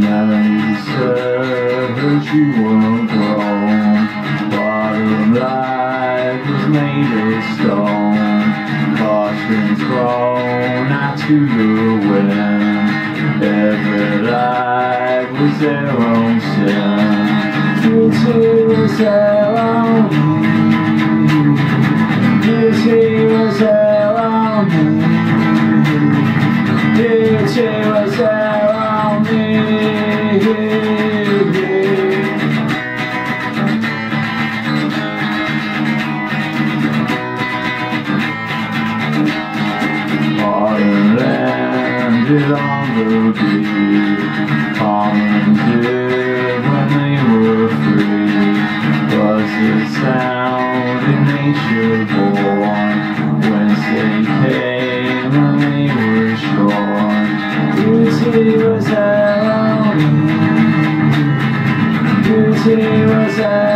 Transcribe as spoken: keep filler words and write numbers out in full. Now you said that you won't grown, bottom life was made of stone, caution's thrown out to the wind, every life was their own sin. This was their own, this was their own, this was their own. Landed on the beach, common did when they were free. Was the sound in nature born? Whence they came when they were shorn. This he was alone. This he was alone.